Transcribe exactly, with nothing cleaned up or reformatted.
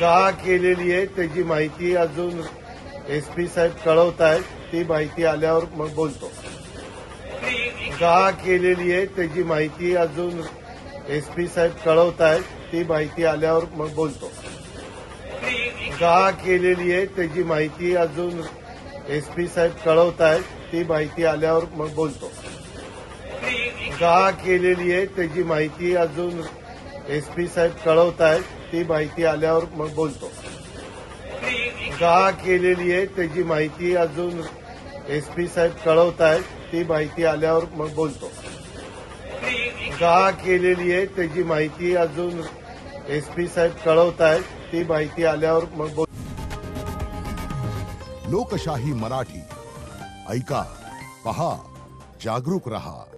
का केलेली आहे त्याची माहिती अजून एसपी साहेब कळवतायत, ती माहिती आल्यावर मग बोलतो। का केलेली आहे त्याची माहिती अजून एसपी साहेब कळवतायत, ती माहिती आल्यावर मग बोलतो। का केलेली आहे त्याची माहिती अजून एसपी साहेब कळवतायत, ती माहिती आल्यावर मग बोलतो। का केलेली आहे त्याची माहिती अजून एसपी साहेब कळवतायत, ती माहिती आल्यावर मग बोलतो। का केलेली आहे त्याची माहिती अजून एसपी साहेब कळवतायत, ती माहिती आल्यावर मग बोलतो। का केलेली आहे त्याची माहिती अजून एसपी साहेब कळवतायत, ती माहिती आल्यावर मग बोलतो। लोकशाही मराठी ऐका, पहा, जागरूक रहा।